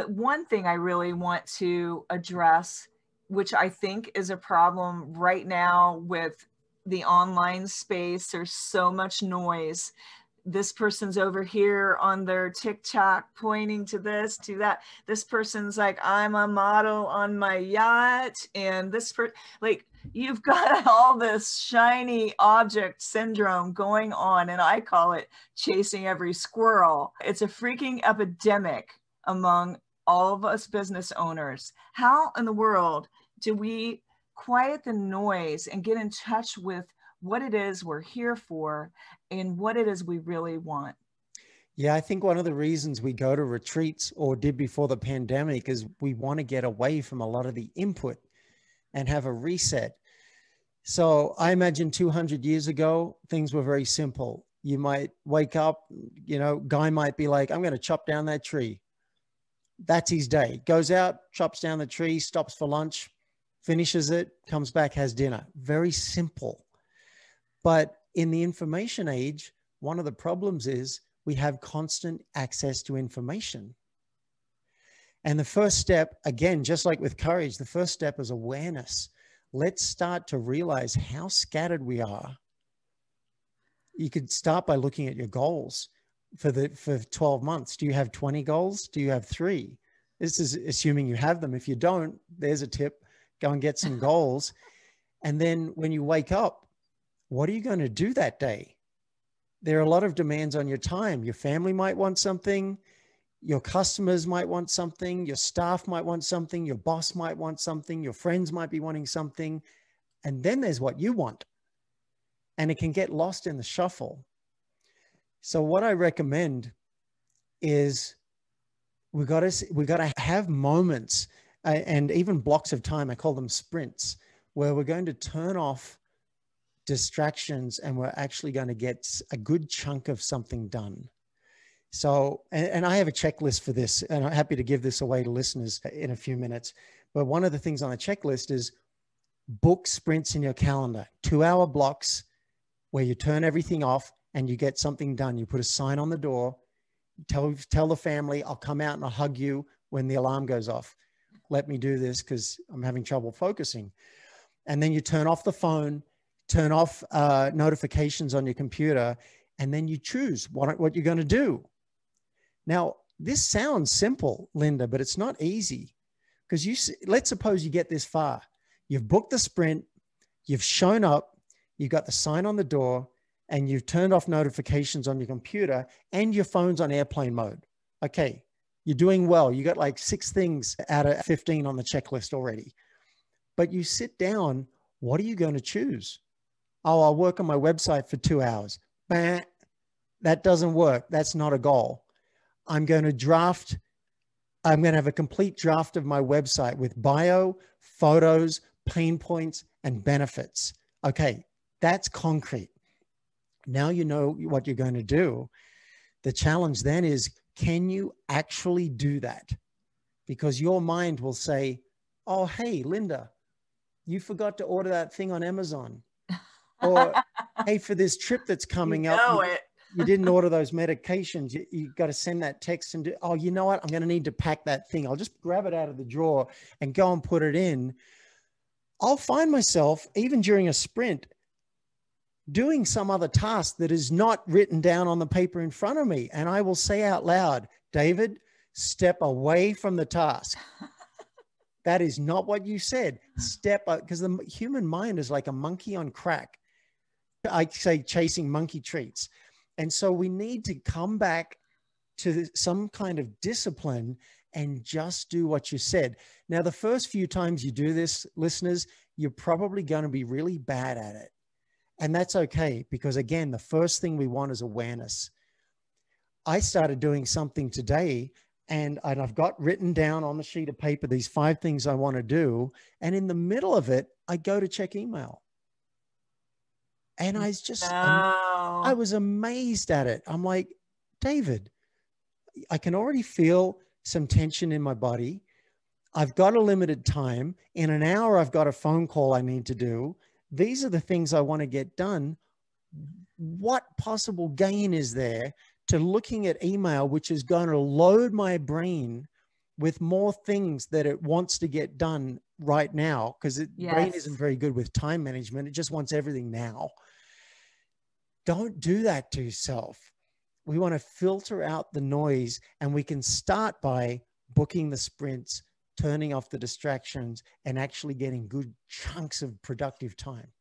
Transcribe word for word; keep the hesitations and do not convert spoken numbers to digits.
But one thing I really want to address, which I think is a problem right now with the online space, there's so much noise. This person's over here on their TikTok pointing to this, to that. This person's like, I'm a model on my yacht. And this, per like, you've got all this shiny object syndrome going on. And I call it chasing every squirrel. It's a freaking epidemic among all of us business owners. How in the world do we quiet the noise and get in touch with what it is we're here for and what it is we really want? Yeah, I think one of the reasons we go to retreats or did before the pandemic is we want to get away from a lot of the input and have a reset. So I imagine two hundred years ago, things were very simple. You might wake up, you know, guy might be like, I'm going to chop down that tree. That's his day. Goes out, chops down the tree, stops for lunch, finishes it, comes back, has dinner. Very simple. But in the information age, one of the problems is we have constant access to information. And the first step, again, just like with courage, the first step is awareness. Let's start to realize how scattered we are. You could start by looking at your goals for the for twelve months. Do you have twenty goals? Do you have three? This is assuming you have them. If you don't, there's a tip. Go and get some goals. And then when you wake up, what are you going to do that day? There are a lot of demands on your time. Your family might want something. Your customers might want something. Your staff might want something. Your boss might want something. Your friends might be wanting something. And then there's what you want. And it can get lost in the shuffle. So what I recommend is we got to, we got to have moments uh, and even blocks of time. I call them sprints, where we're going to turn off distractions and we're actually going to get a good chunk of something done. So, and, and I have a checklist for this, and I'm happy to give this away to listeners in a few minutes. But one of the things on the checklist is book sprints in your calendar, two hour blocks where you turn everything off and you get something done. You put a sign on the door, tell, tell the family, I'll come out and I'll hug you when the alarm goes off. Let me do this because I'm having trouble focusing. And then you turn off the phone, turn off uh, notifications on your computer, and then you choose what, what you're going to do. Now, this sounds simple, Linda, but it's not easy because you let's suppose you get this far. You've booked the sprint, you've shown up, you've got the sign on the door, and you've turned off notifications on your computer and your phone's on airplane mode. Okay, you're doing well. You got like six things out of fifteen on the checklist already. But you sit down, what are you going to choose? Oh, I'll work on my website for two hours. Bah, that doesn't work. That's not a goal. I'm going to draft, I'm going to have a complete draft of my website with bio, photos, pain points, and benefits. Okay, that's concrete. Now you know what you're going to do. The challenge then is, can you actually do that? Because your mind will say, oh, hey, Linda, you forgot to order that thing on Amazon. Or, hey, for this trip that's coming you know up, it. you didn't order those medications. You, you got to send that text and do, oh, you know what? I'm going to need to pack that thing. I'll just grab it out of the drawer and go and put it in. I'll find myself, even during a sprint, doing some other task that is not written down on the paper in front of me. And I will say out loud, David, step away from the task. That is not what you said. Step up, because the human mind is like a monkey on crack. I say chasing monkey treats. And so we need to come back to some kind of discipline and just do what you said. Now, the first few times you do this, listeners, you're probably going to be really bad at it. And that's okay, because again, the first thing we want is awareness. I started doing something today, and I've got written down on the sheet of paper these five things I want to do. And in the middle of it, I go to check email. And I was just, no. I was amazed at it. I'm like, David, I can already feel some tension in my body. I've got a limited time. In an hour, I've got a phone call I need to do. These are the things I want to get done. What possible gain is there to looking at email, which is going to load my brain with more things that it wants to get done right now, because the yes. brain isn't very good with time management. It just wants everything now. Don't do that to yourself. We want to filter out the noise, and we can start by booking the sprints, turning off the distractions, and actually getting good chunks of productive time.